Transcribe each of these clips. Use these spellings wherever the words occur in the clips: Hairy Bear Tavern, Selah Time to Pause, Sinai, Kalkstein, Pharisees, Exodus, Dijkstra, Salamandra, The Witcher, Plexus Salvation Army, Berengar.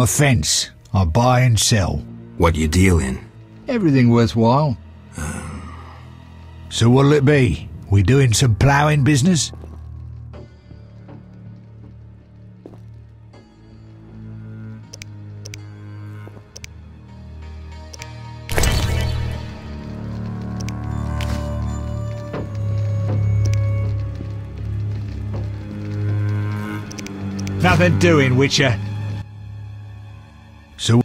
a fence. I buy and sell. What you deal in? Everything worthwhile. So what'll it be? We doing some ploughing business? Nothing doing, Witcher. So...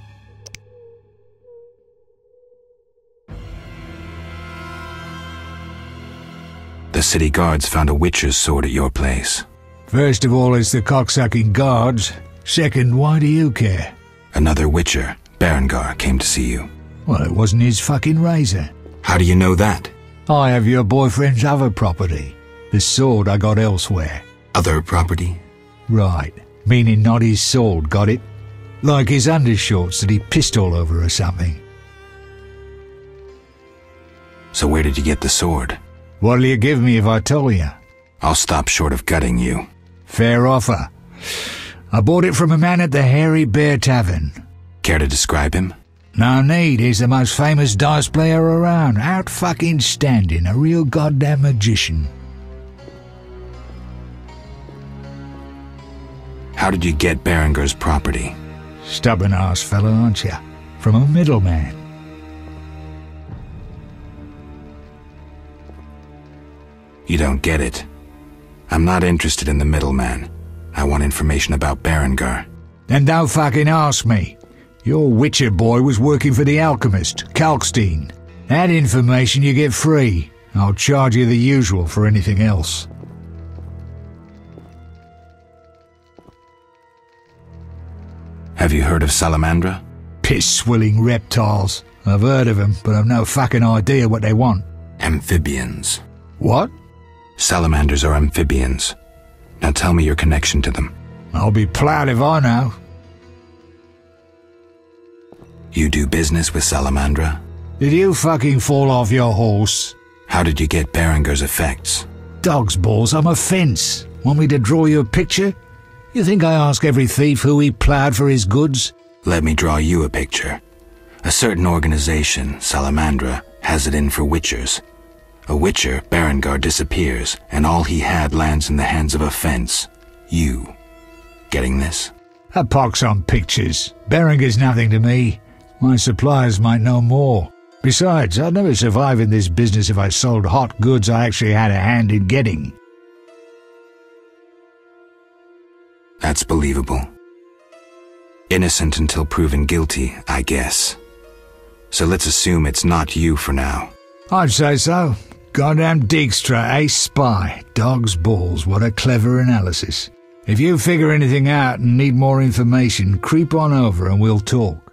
The city guards found a Witcher's sword at your place. First of all, it's the cocksucking guards. Second, why do you care? Another Witcher, Berengar, came to see you. Well, it wasn't his fucking razor. How do you know that? I have your boyfriend's other property. The sword I got elsewhere. Other property? Right. Meaning not his sword, got it? Like his undershorts that he pissed all over or something. So where did you get the sword? What'll you give me if I tell you? I'll stop short of gutting you. Fair offer. I bought it from a man at the Hairy Bear Tavern. Care to describe him? No need. He's the most famous dice player around. Out fucking standing. A real goddamn magician. How did you get Berengar's property? Stubborn ass fellow, aren't you? From a middleman. You don't get it. I'm not interested in the middleman. I want information about Berengar. Then don't fucking ask me. Your Witcher boy was working for the alchemist, Kalkstein. That information you get free. I'll charge you the usual for anything else. Have you heard of Salamandra? Piss-swilling reptiles. I've heard of them, but I've no fucking idea what they want. Amphibians. What? Salamanders are amphibians. Now tell me your connection to them. I'll be proud if I know. You do business with Salamandra? Did you fucking fall off your horse? How did you get Berengar's effects? Dog's balls, I'm a fence. Want me to draw you a picture? You think I ask every thief who he ploughed for his goods? Let me draw you a picture. A certain organization, Salamandra, has it in for witchers. A witcher, Berengar, disappears, and all he had lands in the hands of a fence. You. Getting this? A pox on pictures. Berengar's nothing to me. My suppliers might know more. Besides, I'd never survive in this business if I sold hot goods I actually had a hand in getting. That's believable. Innocent until proven guilty, I guess. So let's assume it's not you for now. I'd say so. Goddamn Dijkstra, ace spy. Dog's balls, what a clever analysis. If you figure anything out and need more information, creep on over and we'll talk.